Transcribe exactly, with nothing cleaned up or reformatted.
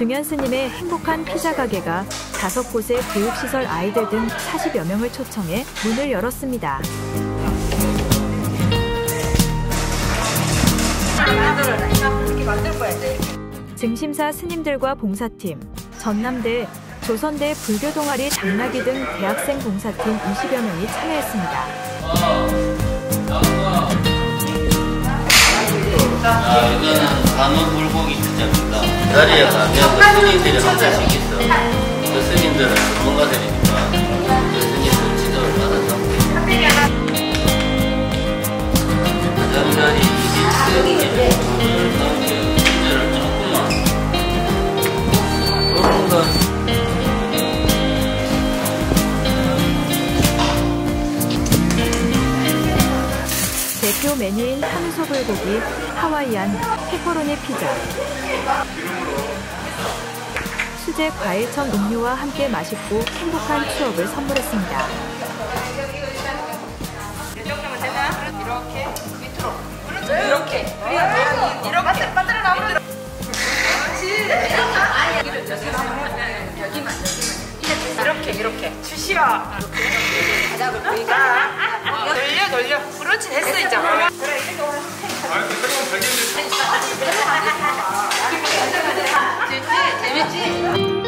중현 스님의 행복한 피자 가게가 다섯 곳의 교육시설 아이들 등 사십여 명을 초청해 문을 열었습니다. 증심사 스님들과 봉사팀, 전남대, 조선대 불교 동아리 당나귀 등 대학생 봉사팀 이십여 명이 참여했습니다. 아, 이거는 간호 불고기 투자입니다. 자리에 가면 스님들이 한 자씩 있어. 그 스님들은 전문가들이니까 그 스님들 지도를 받아서 가장자리 이십 대 대표 메뉴인 함소 불고기, 하와이안, 페퍼로니 피자, 수제 과일 첨 음료와 함께 맛있고 행복한 추억을 선물했습니다. 이 정도면 되나? 이렇게 밑으로, 이렇게, 이렇게, 빠뜨려 나오는. 이렇게 이렇게 주시라. 돌려 돌려. 그렇지 됐어 이제. 그래 이렇게 올라. 재밌지 재밌지.